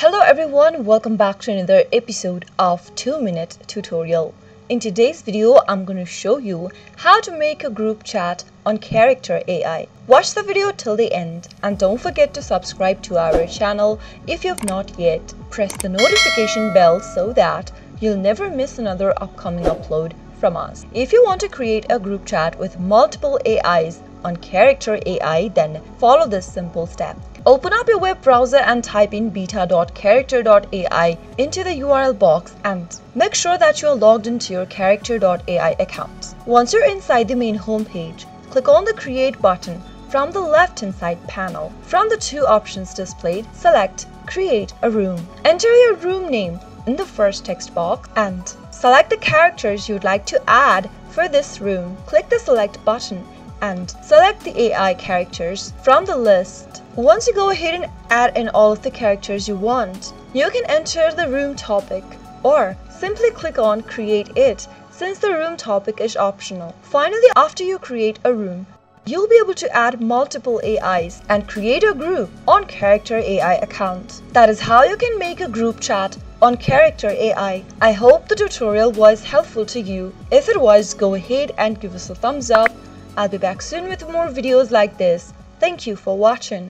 Hello everyone, welcome back to another episode of 2-Minute Tutorial. In today's video, I'm going to show you how to make a group chat on Character AI. Watch the video till the end and don't forget to subscribe to our channel if you've not yet. Press the notification bell so that you'll never miss another upcoming upload from us. If you want to create a group chat with multiple AIs on Character AI, then follow this simple step. Open up your web browser and type in beta.character.ai into the URL box and make sure that you're logged into your Character.ai account. Once you're inside the main homepage, click on the Create button from the left-hand side panel. From the two options displayed, select Create a Room. Enter your room name in the first text box and select the characters you'd like to add for this room. Click the Select button and select the AI characters from the list. Once you go ahead and add in all of the characters you want, you can enter the room topic or simply click on Create It, since the room topic is optional. Finally, after you create a room, you'll be able to add multiple AIs and create a group on Character AI account. That is how you can make a group chat on Character AI. I hope the tutorial was helpful to you. If it was, go ahead and give us a thumbs up. I'll be back soon with more videos like this. Thank you for watching.